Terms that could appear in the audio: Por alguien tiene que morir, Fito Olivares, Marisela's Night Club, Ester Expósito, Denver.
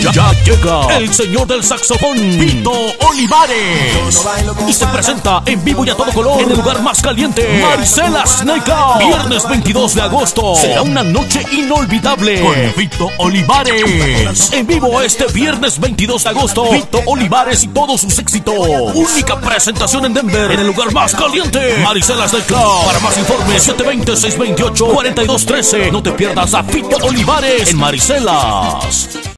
Ya llega el señor del saxofón, Fito Olivares, y se presenta en vivo y a todo color en el lugar más caliente, Marisela's Night Club. Viernes 22 de agosto será una noche inolvidable con Fito Olivares. En vivo este viernes 22 de agosto, Fito Olivares y todos sus éxitos. Única presentación en Denver, en el lugar más caliente, Marisela's Night Club. Para más informes, 720-628-4213. No te pierdas a Fito Olivares en Marisela's.